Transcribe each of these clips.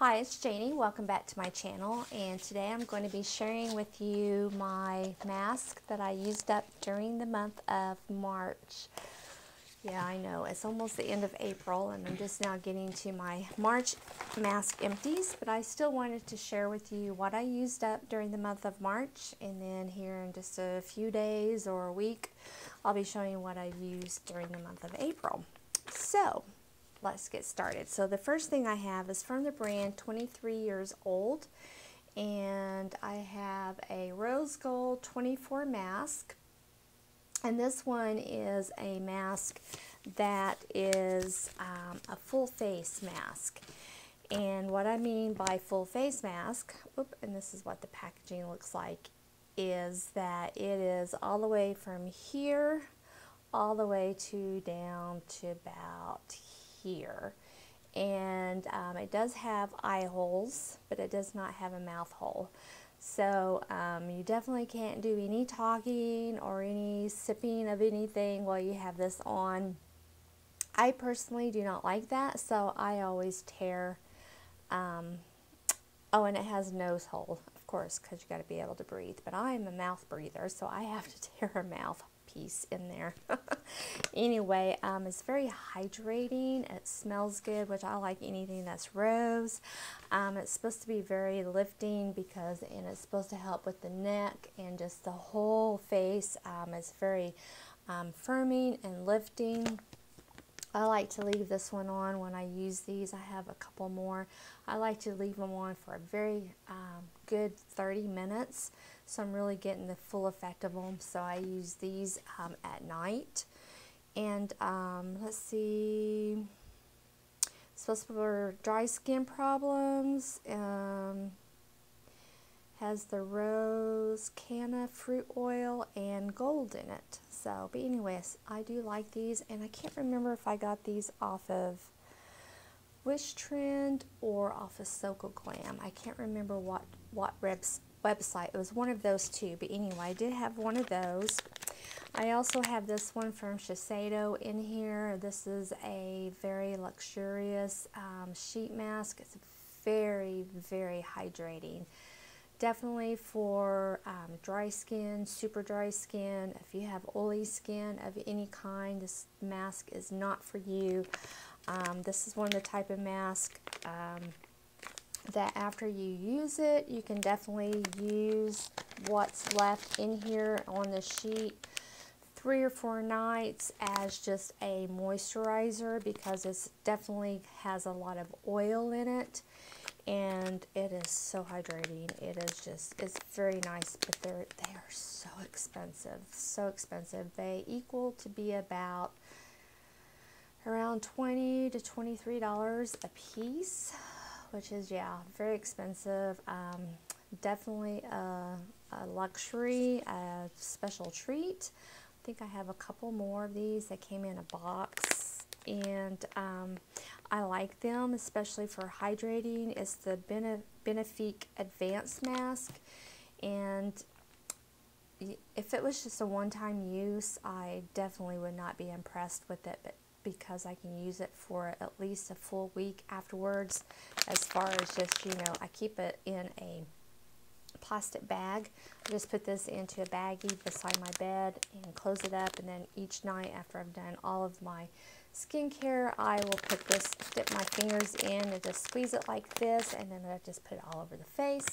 Hi, it's Janie. Welcome back to my channel, and today I'm going to be sharing with you my mask that I used up during the month of March. Yeah, I know, it's almost the end of April and I'm just now getting to my March mask empties, but I still wanted to share with you what I used up during the month of March, and then here in just a few days or a week, I'll be showing you what I used during the month of April. So, let's get started. So the first thing I have is from the brand 23 Years Old, and I have a rose gold 24 mask, and this one is a mask that is a full face mask. And what I mean by full face mask, and this is what the packaging looks like, is that it is all the way from here all the way to down to about here. And it does have eye holes, but it does not have a mouth hole. So you definitely can't do any talking or any sipping of anything while you have this on. I personally do not like that, so I always tear. Oh, and it has a nose hole, of course, because you got to be able to breathe. But I'm a mouth breather, so I have to tear a mouth hole piece in there. Anyway, it's very hydrating. It smells good, which I like anything that's rose. It's supposed to be very lifting and it's supposed to help with the neck and just the whole face. It's very firming and lifting. I like to leave this one on when I use these. I have a couple more. I like to leave them on for a very good 30 minutes. So I'm really getting the full effect of them. So I use these at night. And let's see, it's supposed to be for dry skin problems. Has the rose, canna, fruit oil, and gold in it. So, but anyways, I do like these, and I can't remember if I got these off of Wish Trend or off of Soko Glam. I can't remember what website. It was one of those two, but anyway, I did have one of those. I also have this one from Shiseido in here. This is a very luxurious sheet mask. It's very, very hydrating. Definitely for dry skin, super dry skin. If you have oily skin of any kind, this mask is not for you. This is one of the type of mask that after you use it, you can definitely use what's left in here on the sheet 3 or 4 nights as just a moisturizer, because it definitely has a lot of oil in it. And it is so hydrating. It is just, it's very nice, but they are so expensive, so expensive. They equal to be about around $20 to $23 a piece, which is, yeah, very expensive. Definitely a luxury, a special treat. I think I have a couple more of these that came in a box, and I like them, especially for hydrating. It's the Benefique Advanced Mask, and if it was just a one-time use, I definitely would not be impressed with it, but because I can use it for at least a full week afterwards. As far as just, you know, I keep it in a plastic bag. I just put this into a baggie beside my bed and close it up, and then each night after I've done all of my skincare, I will put this, dip my fingers in and just squeeze it like this, and then I just put it all over the face,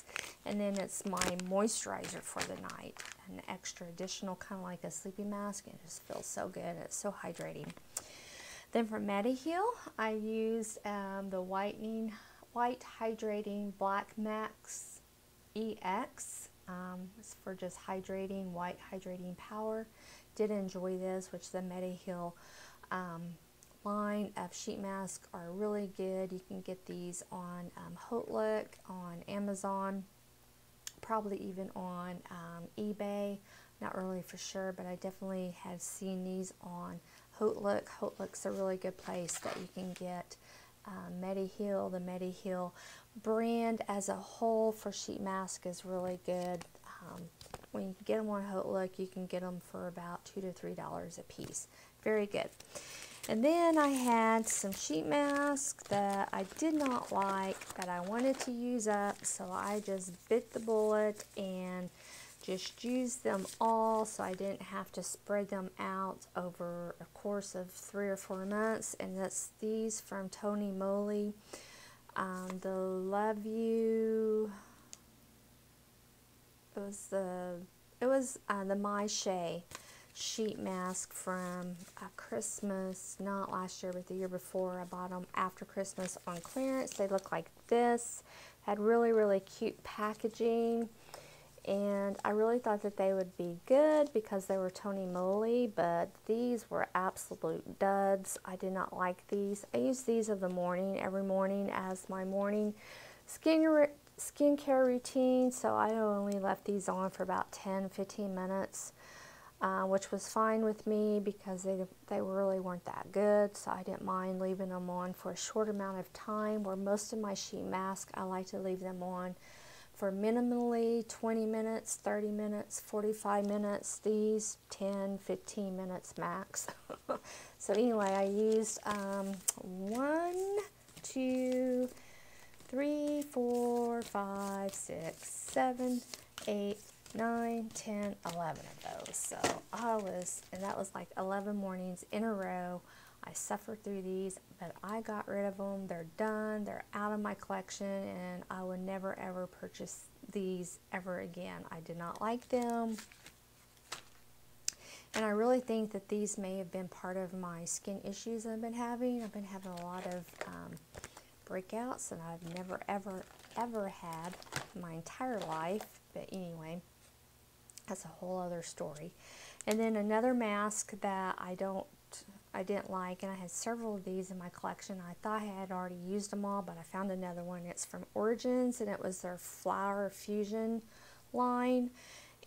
and then it's my moisturizer for the night, an extra additional, kind of like a sleeping mask, and it just feels so good. It's so hydrating. Then from Mediheal, I used the white hydrating black max EX. It's for just hydrating, white hydrating power. Did enjoy this, which the Mediheal line of sheet masks are really good. You can get these on HauteLook, on Amazon, probably even on eBay. Not really for sure, but I definitely have seen these on HauteLook. HauteLook's a really good place that you can get Mediheal. The Mediheal brand as a whole for sheet mask is really good. When you get them on HauteLook, you can get them for about $2 to $3 a piece. Very good. And then I had some sheet masks that I did not like, that I wanted to use up, so I just bit the bullet and just used them all so I didn't have to spread them out over a course of 3 or 4 months. And that's these from Tony Moly, the Love You, it was the My Shea sheet mask from Christmas, not last year but the year before. I bought them after Christmas on clearance. They look like this, had really, really cute packaging, and I really thought that they would be good because they were Tony Moly, but these were absolute duds. I did not like these. I use these in the morning, every morning, as my morning skincare routine, so I only left these on for about 10-15 minutes. Which was fine with me because they really weren't that good, so I didn't mind leaving them on for a short amount of time. Where most of my sheet masks, I like to leave them on for minimally 20 minutes, 30 minutes, 45 minutes. These 10, 15 minutes max. So anyway, I used 1, 2, 3, 4, 5, 6, 7, 8, 9, 10, 11 of those. So that was like 11 mornings in a row. I suffered through these, but I got rid of them. They're done. They're out of my collection, and I would never ever purchase these ever again. I did not like them. And I really think that these may have been part of my skin issues I've been having. I've been having a lot of breakouts, and I've never ever had in my entire life. But anyway, that's a whole other story. And then another mask that I didn't like, and I had several of these in my collection. I thought I had already used them all, but I found another one. It's from Origins, and it was their Flower Fusion line.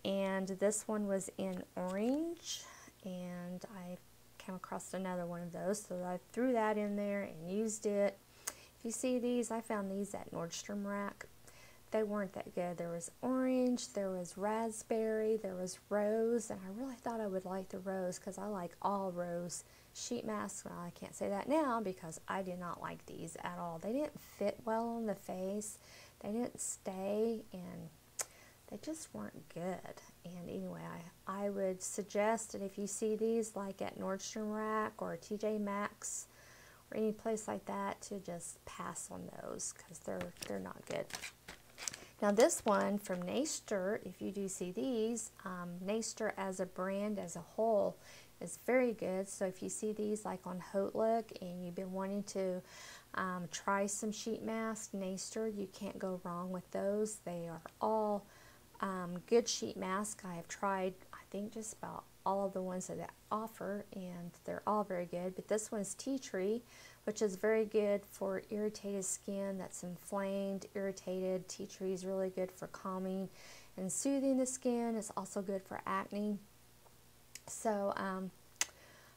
And this one was in orange, and I came across another one of those, so I threw that in there and used it. If you see these, I found these at Nordstrom Rack. They weren't that good. There was orange, there was raspberry, there was rose, and I really thought I would like the rose because I like all rose sheet masks. Well, I can't say that now because I did not like these at all. They didn't fit well on the face, they didn't stay, and they just weren't good. And anyway, I would suggest that if you see these like at Nordstrom Rack or TJ Maxx, or any place like that, to just pass on those because they're not good. Now this one from Naisture, if you do see these, Naisture as a brand as a whole is very good. So if you see these like on HauteLook and you've been wanting to try some sheet masks, Naisture, you can't go wrong with those. They are all good sheet masks. I have tried, I think, just about all of the ones that they offer, and they're all very good. But this one's Tea Tree, which is very good for irritated skin that's inflamed, irritated. Tea tree is really good for calming and soothing the skin. It's also good for acne. So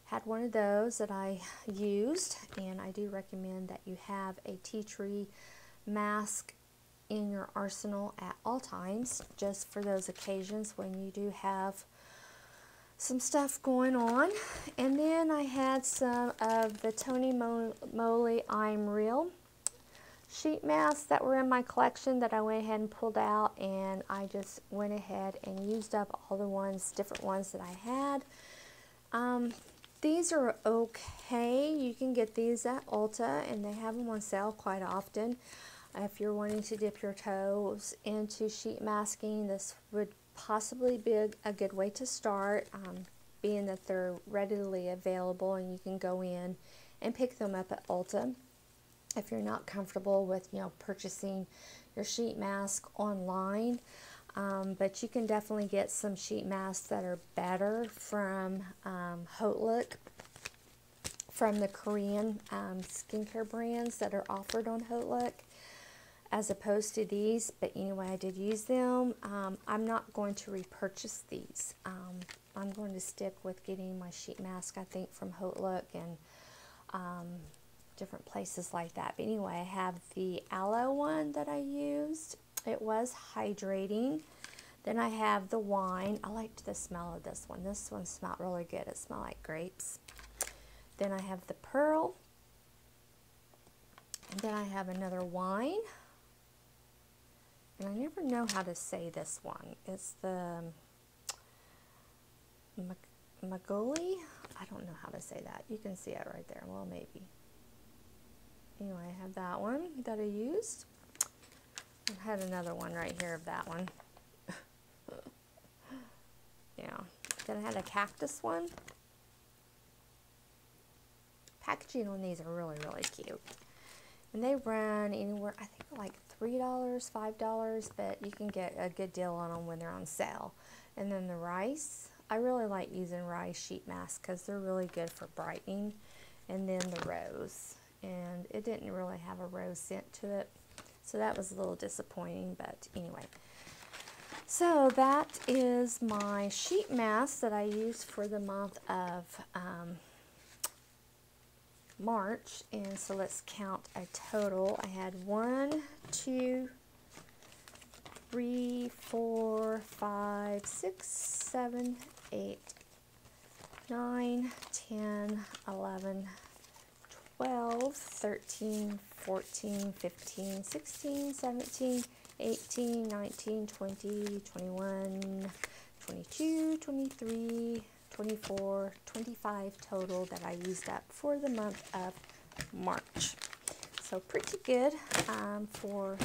had one of those that I used, and I do recommend that you have a tea tree mask in your arsenal at all times, just for those occasions when you do have some stuff going on. And then I had some of the Tony Moly I'm Real sheet masks that were in my collection that I went ahead and pulled out, and I just went ahead and used up all the different ones that I had. These are okay. You can get these at Ulta, and they have them on sale quite often. If you're wanting to dip your toes into sheet masking, this would possibly be a good way to start, being that they're readily available and you can go in and pick them up at Ulta. If you're not comfortable with, you know, purchasing your sheet mask online, but you can definitely get some sheet masks that are better from HauteLook, from the Korean skincare brands that are offered on HauteLook, as opposed to these. But anyway, I did use them. I'm not going to repurchase these. I'm going to stick with getting my sheet mask, I think, from HauteLook and different places like that. But anyway, I have the aloe one that I used. It was hydrating. Then I have the wine. I liked the smell of this one. This one smelled really good. It smelled like grapes. Then I have the pearl. And then I have another wine. And I never know how to say this one. It's the Magoli. I don't know how to say that. You can see it right there. Well, maybe. Anyway, I have that one that I used. I had another one right here of that one. Yeah. Then I had a cactus one. Packaging on these are really, really cute. And they run anywhere, I think like $3, $5, but you can get a good deal on them when they're on sale. And then the rice. I really like using rice sheet masks because they're really good for brightening. And then the rose. And it didn't really have a rose scent to it. So that was a little disappointing, but anyway. So that is my sheet mask that I used for the month of March. And so let's count a total. I had 1, 2, 3, 4, 5, 6, 7, 8, 9, 10, 11, 12, 13, 14, 15, 16, 17, 18, 19, 20, 21, 22, 23, 24, 25 total that I used up for the month of March. So pretty good for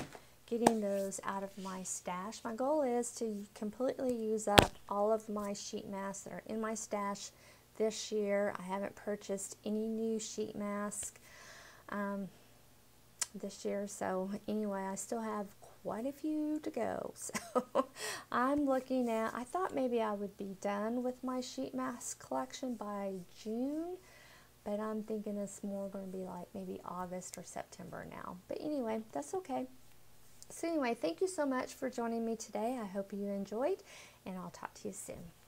getting those out of my stash. My goal is to completely use up all of my sheet masks that are in my stash this year. I haven't purchased any new sheet masks this year. So anyway, I still have quite a few to go. So I'm looking at, I thought maybe I would be done with my sheet mask collection by June, but I'm thinking it's more going to be like maybe August or September now. But anyway, that's okay. So anyway, thank you so much for joining me today. I hope you enjoyed, and I'll talk to you soon.